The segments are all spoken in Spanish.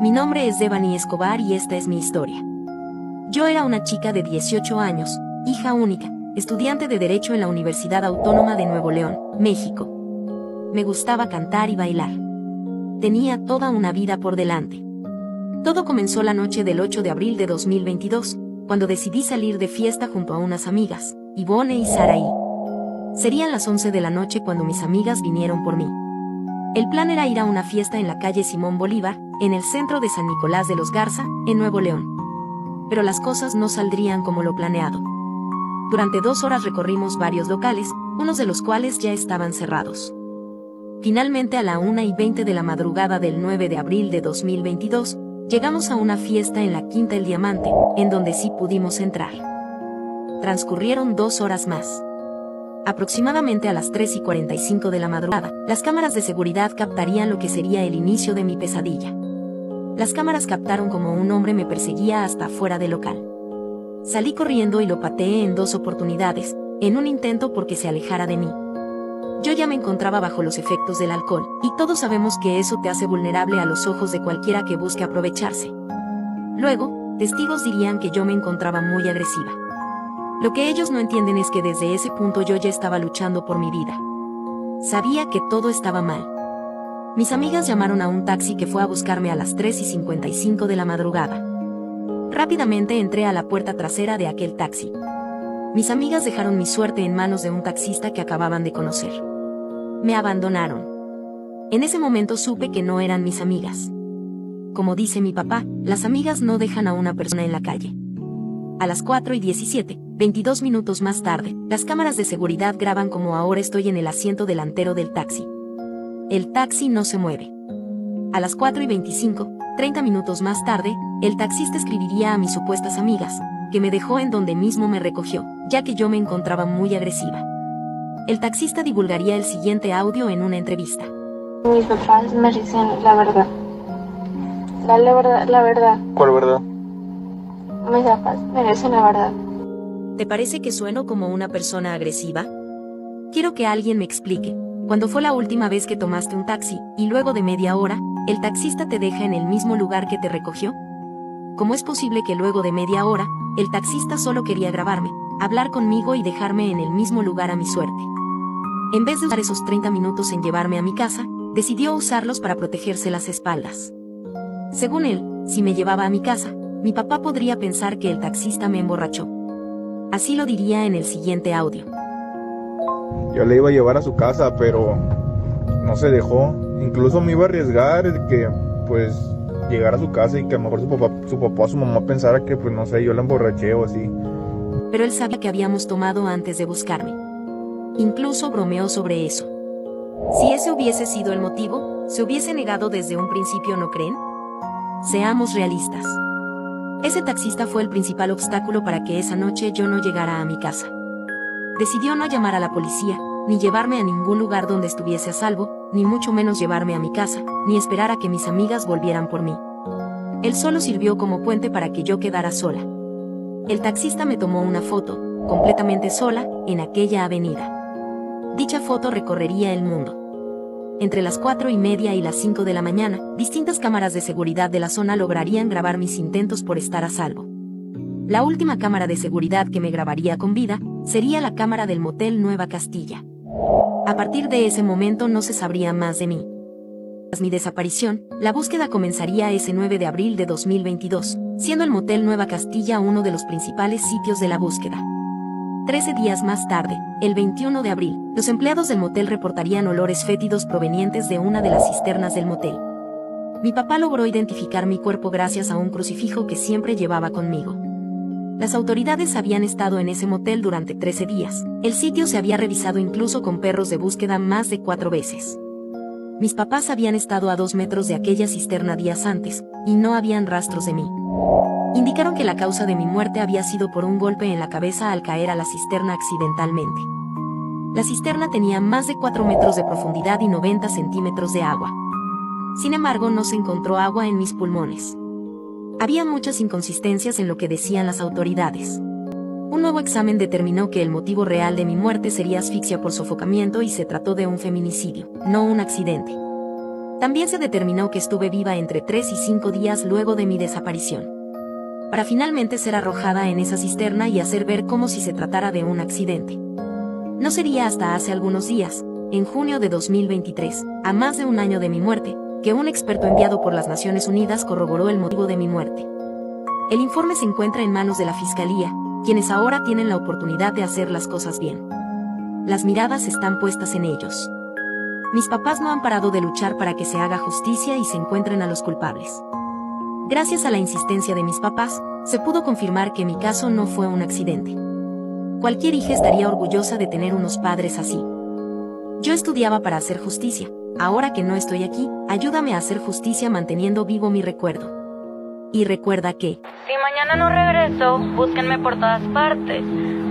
Mi nombre es Debanhi Escobar y esta es mi historia. Yo era una chica de 18 años, hija única, estudiante de Derecho en la Universidad Autónoma de Nuevo León, México. Me gustaba cantar y bailar. Tenía toda una vida por delante. Todo comenzó la noche del 8 de abril de 2022, cuando decidí salir de fiesta junto a unas amigas, Ivone y Saraí. Serían las 11 de la noche cuando mis amigas vinieron por mí. El plan era ir a una fiesta en la calle Simón Bolívar, en el centro de San Nicolás de los Garza, en Nuevo León. Pero las cosas no saldrían como lo planeado. Durante 2 horas recorrimos varios locales, unos de los cuales ya estaban cerrados. Finalmente, a la 1:20 de la madrugada del 9 de abril de 2022, llegamos a una fiesta en la Quinta del Diamante, en donde sí pudimos entrar. Transcurrieron 2 horas más. Aproximadamente a las 3:45 de la madrugada, las cámaras de seguridad captarían lo que sería el inicio de mi pesadilla. Las cámaras captaron como un hombre me perseguía hasta fuera del local. Salí corriendo y lo pateé en 2 oportunidades, en un intento porque se alejara de mí. Yo ya me encontraba bajo los efectos del alcohol, y todos sabemos que eso te hace vulnerable a los ojos de cualquiera que busque aprovecharse. Luego, testigos dirían que yo me encontraba muy agresiva. Lo que ellos no entienden es que desde ese punto yo ya estaba luchando por mi vida. Sabía que todo estaba mal. Mis amigas llamaron a un taxi que fue a buscarme a las 3:55 de la madrugada. Rápidamente entré a la puerta trasera de aquel taxi. Mis amigas dejaron mi suerte en manos de un taxista que acababan de conocer. Me abandonaron. En ese momento supe que no eran mis amigas. Como dice mi papá, las amigas no dejan a una persona en la calle. A las 4:17, 22 minutos más tarde, las cámaras de seguridad graban como ahora estoy en el asiento delantero del taxi. El taxi no se mueve. A las 4:25, 30 minutos más tarde, el taxista escribiría a mis supuestas amigas, que me dejó en donde mismo me recogió, ya que yo me encontraba muy agresiva. El taxista divulgaría el siguiente audio en una entrevista. Mis papás me dicen la verdad. La verdad. ¿Cuál verdad? Mis papás merecen la verdad. ¿Te parece que sueno como una persona agresiva? Quiero que alguien me explique. ¿Cuándo fue la última vez que tomaste un taxi, y luego de media hora, el taxista te deja en el mismo lugar que te recogió? ¿Cómo es posible que luego de media hora, el taxista solo quería grabarme, hablar conmigo y dejarme en el mismo lugar a mi suerte? En vez de usar esos 30 minutos en llevarme a mi casa, decidió usarlos para protegerse las espaldas. Según él, si me llevaba a mi casa, mi papá podría pensar que el taxista me emborrachó. Así lo diría en el siguiente audio. Yo le iba a llevar a su casa, pero no se dejó. Incluso me iba a arriesgar que, pues, llegara a su casa y que a lo mejor su papá o su mamá pensara que, pues, no sé, yo la emborraché o así. Pero él sabía que habíamos tomado antes de buscarme. Incluso bromeó sobre eso. Si ese hubiese sido el motivo, se hubiese negado desde un principio, ¿no creen? Seamos realistas. Ese taxista fue el principal obstáculo para que esa noche yo no llegara a mi casa. Decidió no llamar a la policía, ni llevarme a ningún lugar donde estuviese a salvo, ni mucho menos llevarme a mi casa, ni esperar a que mis amigas volvieran por mí. Él solo sirvió como puente para que yo quedara sola. El taxista me tomó una foto, completamente sola, en aquella avenida. Dicha foto recorrería el mundo. Entre las 4:30 y las 5 de la mañana, distintas cámaras de seguridad de la zona lograrían grabar mis intentos por estar a salvo. La última cámara de seguridad que me grabaría con vida sería la cámara del Motel Nueva Castilla. A partir de ese momento no se sabría más de mí. Tras mi desaparición, la búsqueda comenzaría ese 9 de abril de 2022, siendo el Motel Nueva Castilla uno de los principales sitios de la búsqueda. 13 días más tarde, el 21 de abril, los empleados del motel reportarían olores fétidos provenientes de una de las cisternas del motel. Mi papá logró identificar mi cuerpo gracias a un crucifijo que siempre llevaba conmigo. Las autoridades habían estado en ese motel durante 13 días. El sitio se había revisado incluso con perros de búsqueda más de 4 veces. Mis papás habían estado a 2 metros de aquella cisterna días antes, y no habían rastros de mí. Indicaron que la causa de mi muerte había sido por un golpe en la cabeza al caer a la cisterna accidentalmente. La cisterna tenía más de 4 metros de profundidad y 90 centímetros de agua. Sin embargo, no se encontró agua en mis pulmones. Había muchas inconsistencias en lo que decían las autoridades. Un nuevo examen determinó que el motivo real de mi muerte sería asfixia por sofocamiento y se trató de un feminicidio, no un accidente. También se determinó que estuve viva entre 3 y 5 días luego de mi desaparición, para finalmente ser arrojada en esa cisterna y hacer ver como si se tratara de un accidente. No sería hasta hace algunos días, en junio de 2023, a más de un año de mi muerte, que un experto enviado por las Naciones Unidas corroboró el motivo de mi muerte. El informe se encuentra en manos de la Fiscalía, quienes ahora tienen la oportunidad de hacer las cosas bien. Las miradas están puestas en ellos. Mis papás no han parado de luchar para que se haga justicia y se encuentren a los culpables. Gracias a la insistencia de mis papás, se pudo confirmar que mi caso no fue un accidente. Cualquier hija estaría orgullosa de tener unos padres así. Yo estudiaba para hacer justicia. Ahora que no estoy aquí, ayúdame a hacer justicia manteniendo vivo mi recuerdo. Y recuerda que... si mañana no regreso, búsquenme por todas partes.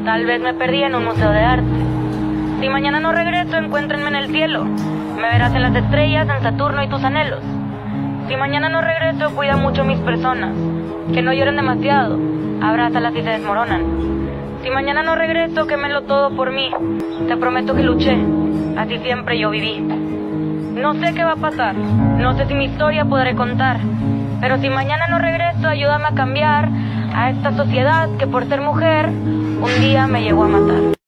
Tal vez me perdí en un museo de arte. Si mañana no regreso, encuéntrenme en el cielo. Me verás en las estrellas, en Saturno y tus anhelos. Si mañana no regreso, cuida mucho mis personas. Que no lloren demasiado. Abrázalas y se desmoronan. Si mañana no regreso, quémelo todo por mí. Te prometo que luché. Así siempre yo viví. No sé qué va a pasar. No sé si mi historia podré contar. Pero si mañana no regreso, ayúdame a cambiar a esta sociedad que por ser mujer, un día me llegó a matar.